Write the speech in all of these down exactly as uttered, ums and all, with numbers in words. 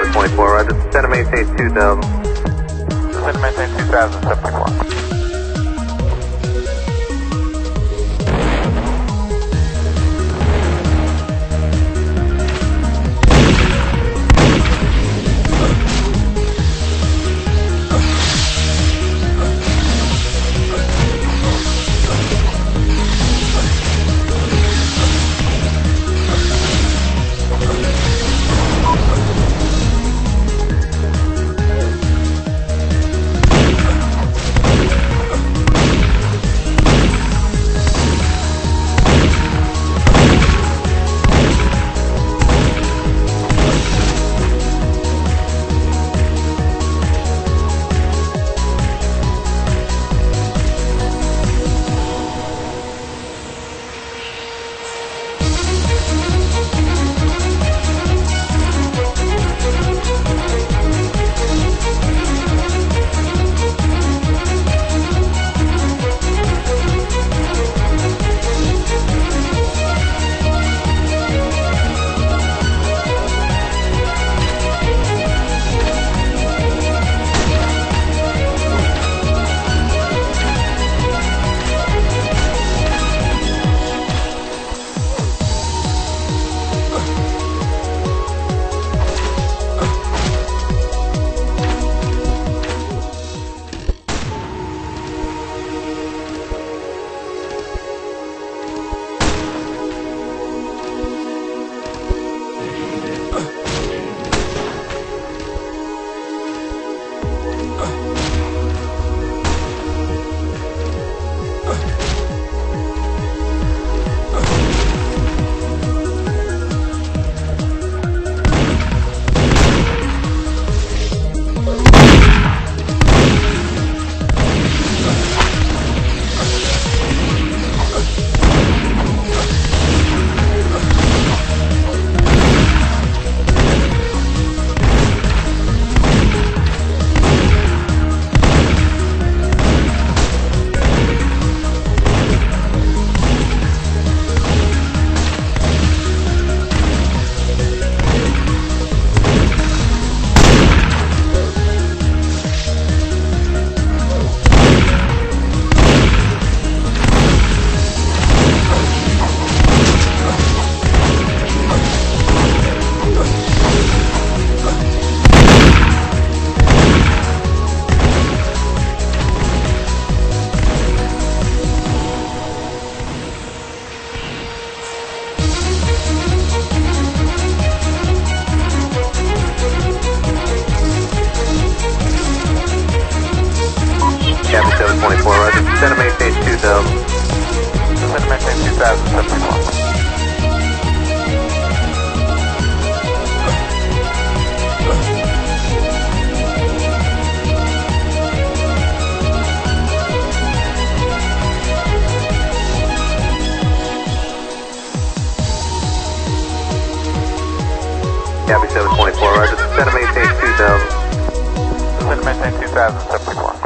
seven twenty-four, roger. Center maintain two thousand. Center maintain two thousand, seven twenty-four. seven twenty-four, roger. Center maintain two thousand. Center maintain two thousand, seven twenty-four. Copy seven twenty-four, roger. Center maintain two thousand. Center maintain two thousand, seven twenty-four.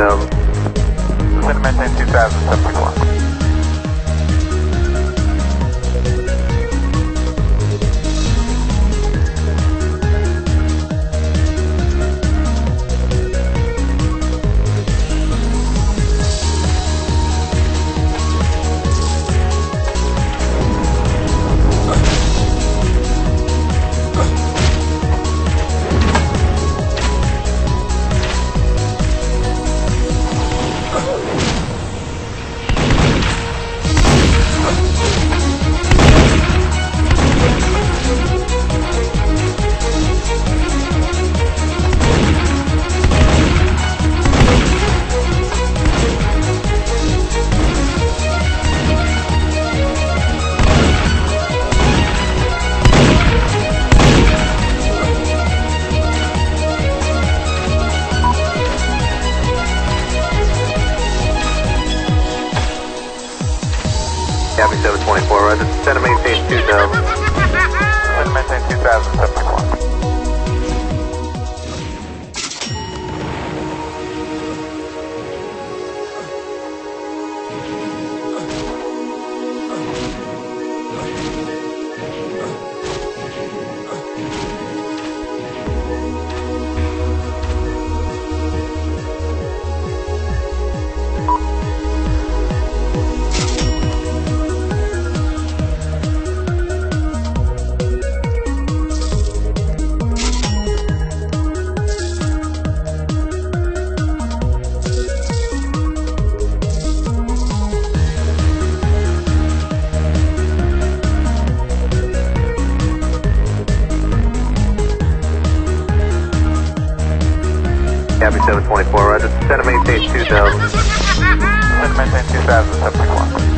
Delta. I'm going to maintain two thousand seventy-one. Copy seven twenty-four, Roger. Send a maintain two thousand. Send a maintain two thousand seventy-one. Copy seven twenty-four, Roger. Send a maintain two thousand. Send a maintain two thousand seventy-one.